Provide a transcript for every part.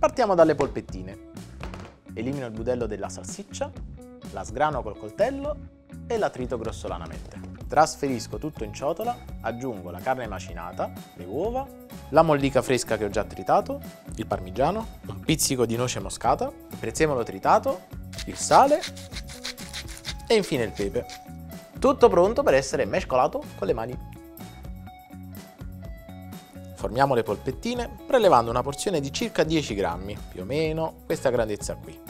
Partiamo dalle polpettine. Elimino il budello della salsiccia, la sgrano col coltello e la trito grossolanamente. Trasferisco tutto in ciotola, aggiungo la carne macinata, le uova, la mollica fresca che ho già tritato, il parmigiano, un pizzico di noce moscata, il prezzemolo tritato, il sale e infine il pepe. Tutto pronto per essere mescolato con le mani. Formiamo le polpettine prelevando una porzione di circa 10 grammi, più o meno questa grandezza qui.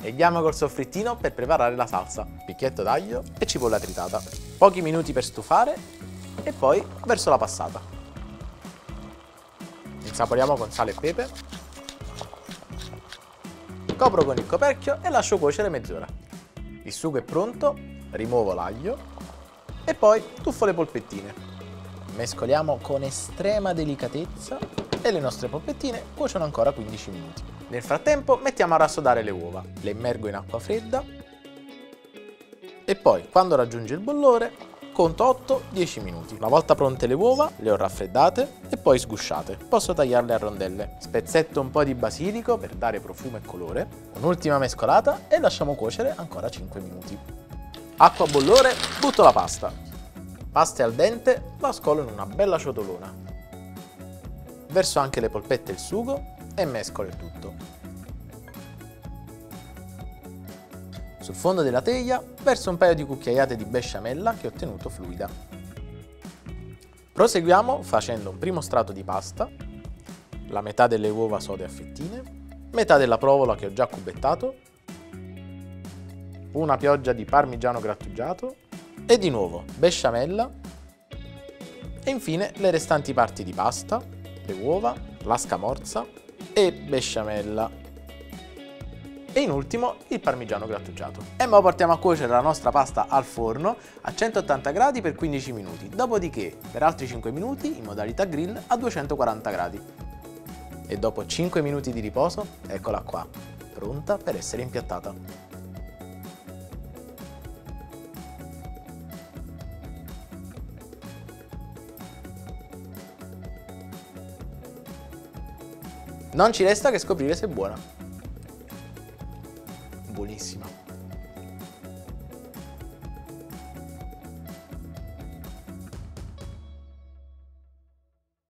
Leghiamo col soffrittino per preparare la salsa, picchietto d'aglio e cipolla tritata. Pochi minuti per stufare e poi verso la passata. Insaporiamo con sale e pepe. Copro con il coperchio e lascio cuocere mezz'ora. Il sugo è pronto, rimuovo l'aglio e poi tuffo le polpettine. Mescoliamo con estrema delicatezza e le nostre polpettine cuociono ancora 15 minuti. Nel frattempo mettiamo a rassodare le uova, le immergo in acqua fredda e poi quando raggiunge il bollore conto 8-10 minuti. Una volta pronte le uova le ho raffreddate e poi sgusciate, posso tagliarle a rondelle. Spezzetto un po' di basilico per dare profumo e colore, un'ultima mescolata e lasciamo cuocere ancora 5 minuti. Acqua a bollore, butto la pasta. Pasta al dente, la scolo in una bella ciotolona. Verso anche le polpette e il sugo e mescolo il tutto. Sul fondo della teglia verso un paio di cucchiaiate di besciamella che ho ottenuto fluida. Proseguiamo facendo un primo strato di pasta, la metà delle uova sode a fettine, metà della provola che ho già cubettato, una pioggia di parmigiano grattugiato e di nuovo besciamella e infine le restanti parti di pasta, le uova, la scamorza e besciamella e in ultimo il parmigiano grattugiato. E ora portiamo a cuocere la nostra pasta al forno a 180 gradi per 15 minuti, dopodiché per altri 5 minuti in modalità grill a 240 gradi e dopo 5 minuti di riposo eccola qua, pronta per essere impiattata. Non ci resta che scoprire se è buona. Buonissima.